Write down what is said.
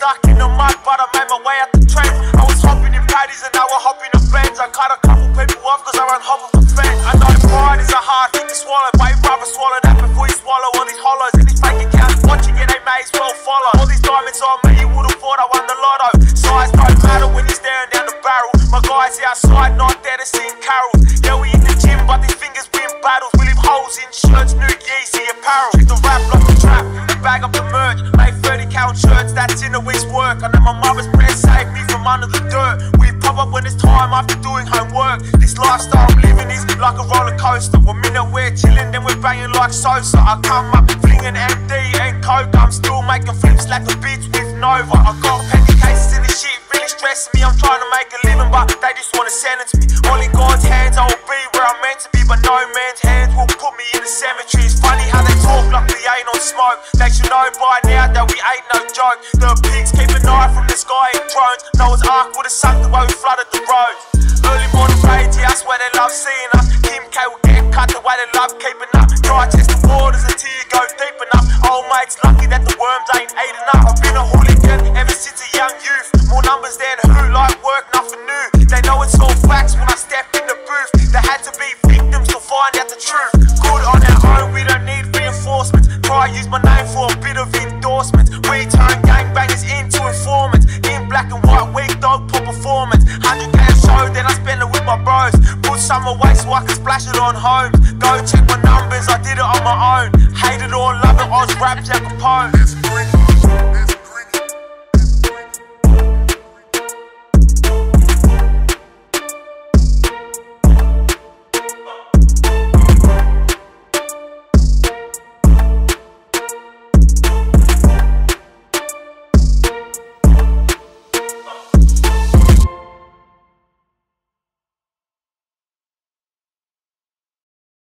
knocking on my bottom, made my way out the train. I was hopping in patties and I was hopping in bands. I cut a couple people off cause I ran home with a fan. I know the parties are hard, hit the swallow. Baby, brother, swallow that before you swallow all these hollows. And these fake accounts watching you, they may as well follow. All these diamonds on me, you would've thought I won the lotto. Size don't matter when you're staring down the barrel. My guys outside, not there to sing carols. Yeah, we in the gym, but these fingers win battles. We leave holes in shirts, new Yeezy apparel. Check the rap, lock the trap, bag up the merch. Make 30 count shirts, that's in a week's work. I know my mama's prayer saved me from under the dirt. We pop up when it's time after doing homework. This lifestyle I'm living is like a roller coaster. 1 minute we're chilling, then we're banging like Sosa. I come up flinging MD and coke. I'm still making flips like a bitch with Nova. I got petty cases and this shit really stressing me. I'm trying to make a living, but they just wanna sentence me. All in God's hands, I will be where I'm meant to be, but no man's hands will put me in the cemetery. It's funny how they talk like we ain't on smoke. They should know by now that we ain't no joke. The pigs keep an eye from the sky in drones. Noah's Ark would've sunk the way we flooded the road. Early morning rage, yeah, I swear they love seeing us. Kim K will get cut the way they love keeping up. Dry chest the waters until you go deep enough. Old mate's lucky that the worms ain't eating up. I've been a hooligan ever since a young youth. More numbers than who, like work, nothing new. They know it's all facts when I step in the booth. They had to be victims to find out the truth. Good on our own, we don't need reinforcements. Try use my name for a bit of endorsements. We turn gangbangers into informants. In black and white, we dog poor performance. 100K a show, then I spend it with my bros. Put some away so I can splash it on home. Go check my numbers, I did it on my own. Hate it or love it, I was rap Jack Capone.